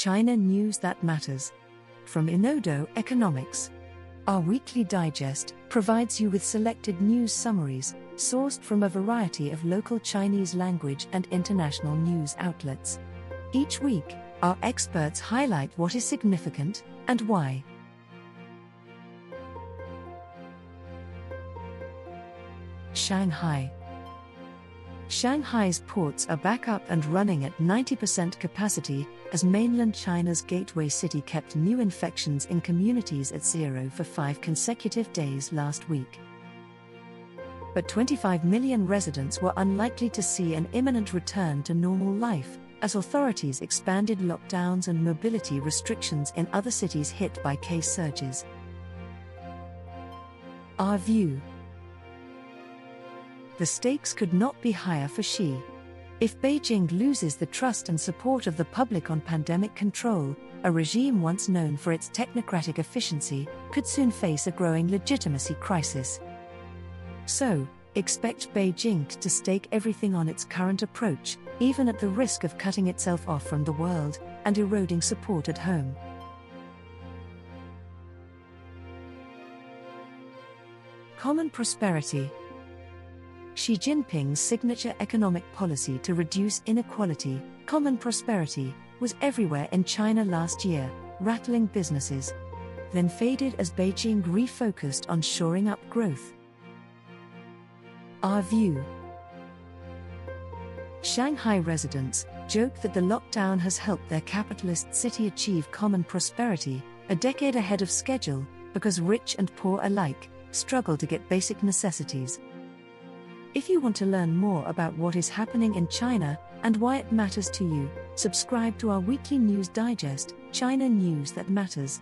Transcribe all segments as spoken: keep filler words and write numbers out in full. China news that matters. From Enodo Economics. Our weekly digest provides you with selected news summaries, sourced from a variety of local Chinese language and international news outlets. Each week, our experts highlight what is significant and why. Shanghai. Shanghai's ports are back up and running at ninety percent capacity, as mainland China's gateway city kept new infections in communities at zero for five consecutive days last week. But twenty-five million residents were unlikely to see an imminent return to normal life, as authorities expanded lockdowns and mobility restrictions in other cities hit by case surges. Our view. The stakes could not be higher for Xi. If Beijing loses the trust and support of the public on pandemic control, a regime once known for its technocratic efficiency could soon face a growing legitimacy crisis. So, expect Beijing to stake everything on its current approach, even at the risk of cutting itself off from the world and eroding support at home. Common prosperity. Xi Jinping's signature economic policy to reduce inequality, common prosperity, was everywhere in China last year, rattling businesses, then faded as Beijing refocused on shoring up growth. Our view. Shanghai residents joke that the lockdown has helped their capitalist city achieve common prosperity, a decade ahead of schedule, because rich and poor alike struggle to get basic necessities. If you want to learn more about what is happening in China and why it matters to you, subscribe to our weekly news digest, China News That Matters.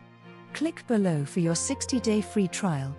Click below for your sixty-day free trial.